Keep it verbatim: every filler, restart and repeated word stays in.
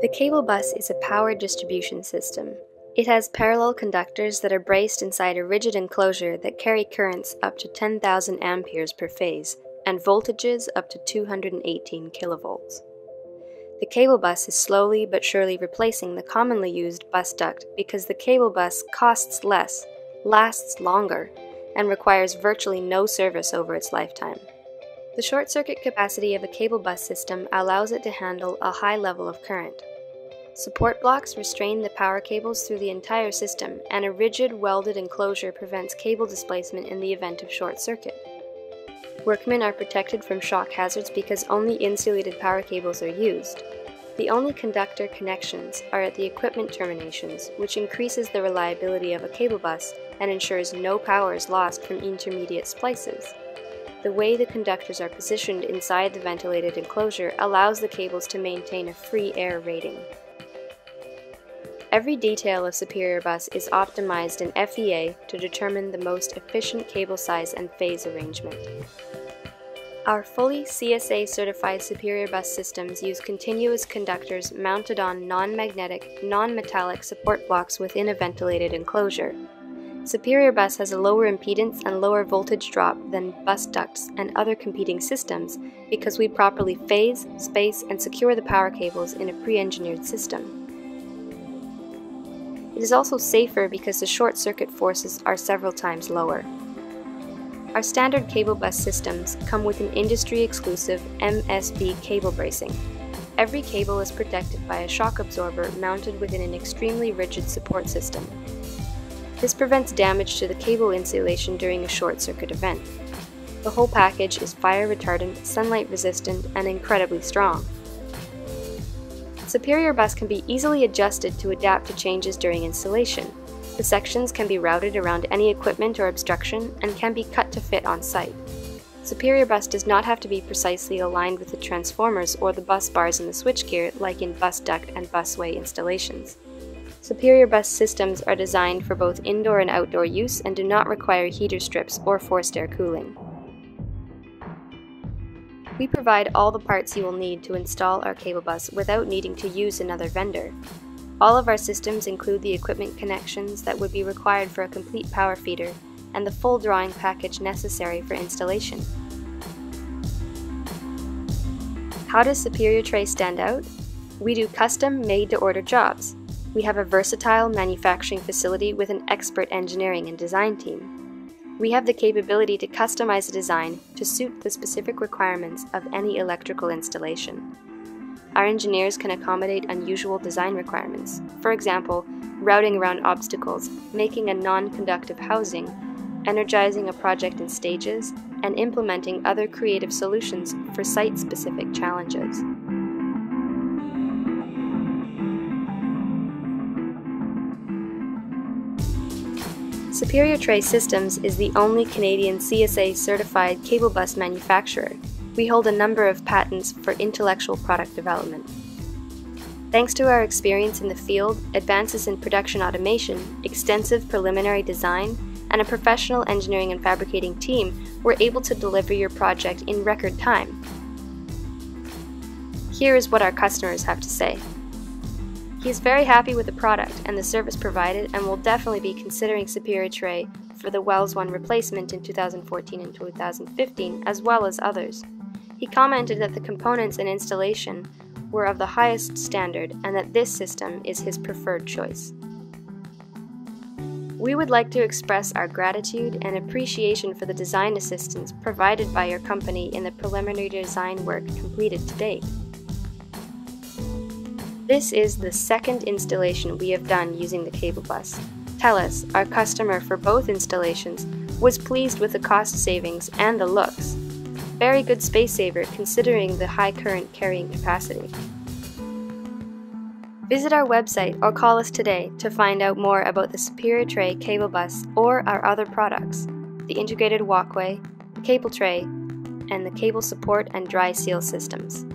The cable bus is a power distribution system. It has parallel conductors that are braced inside a rigid enclosure that carry currents up to ten thousand amperes per phase and voltages up to two hundred eighteen kilovolts. The cable bus is slowly but surely replacing the commonly used bus duct because the cable bus costs less, lasts longer, and requires virtually no service over its lifetime. The short circuit capacity of a cable bus system allows it to handle a high level of current. Support blocks restrain the power cables through the entire system, and a rigid welded enclosure prevents cable displacement in the event of short circuit. Workmen are protected from shock hazards because only insulated power cables are used. The only conductor connections are at the equipment terminations, which increases the reliability of a cable bus and ensures no power is lost from intermediate splices. The way the conductors are positioned inside the ventilated enclosure allows the cables to maintain a free air rating. Every detail of Superior Bus is optimized in F E A to determine the most efficient cable size and phase arrangement. Our fully C S A certified Superior Bus systems use continuous conductors mounted on non-magnetic, non-metallic support blocks within a ventilated enclosure. Superior Bus has a lower impedance and lower voltage drop than bus ducts and other competing systems because we properly phase, space, and secure the power cables in a pre-engineered system. It is also safer because the short circuit forces are several times lower. Our standard cable bus systems come with an industry-exclusive M S B cable bracing. Every cable is protected by a shock absorber mounted within an extremely rigid support system. This prevents damage to the cable insulation during a short circuit event. The whole package is fire retardant, sunlight resistant, and incredibly strong. Superior Bus can be easily adjusted to adapt to changes during installation. The sections can be routed around any equipment or obstruction and can be cut to fit on site. Superior Bus does not have to be precisely aligned with the transformers or the bus bars in the switchgear like in bus duct and busway installations. Superior Bus systems are designed for both indoor and outdoor use and do not require heater strips or forced air cooling. We provide all the parts you will need to install our cable bus without needing to use another vendor. All of our systems include the equipment connections that would be required for a complete power feeder and the full drawing package necessary for installation. How does Superior Tray stand out? We do custom made-to-order jobs. We have a versatile manufacturing facility with an expert engineering and design team. We have the capability to customize a design to suit the specific requirements of any electrical installation. Our engineers can accommodate unusual design requirements, for example, routing around obstacles, making a non-conductive housing, energizing a project in stages, and implementing other creative solutions for site-specific challenges. Superior Tray Systems is the only Canadian C S A-certified cable bus manufacturer. We hold a number of patents for intellectual product development. Thanks to our experience in the field, advances in production automation, extensive preliminary design, and a professional engineering and fabricating team, we're able to deliver your project in record time. Here is what our customers have to say. He is very happy with the product and the service provided and will definitely be considering Superior Tray for the Wells One replacement in two thousand fourteen and two thousand fifteen, as well as others. He commented that the components and installation were of the highest standard and that this system is his preferred choice. We would like to express our gratitude and appreciation for the design assistance provided by your company in the preliminary design work completed to date. This is the second installation we have done using the cable bus. TELUS, our customer for both installations, was pleased with the cost savings and the looks. Very good space saver considering the high current carrying capacity. Visit our website or call us today to find out more about the Superior Tray cable bus or our other products, the integrated walkway, the cable tray, and the cable support and dry seal systems.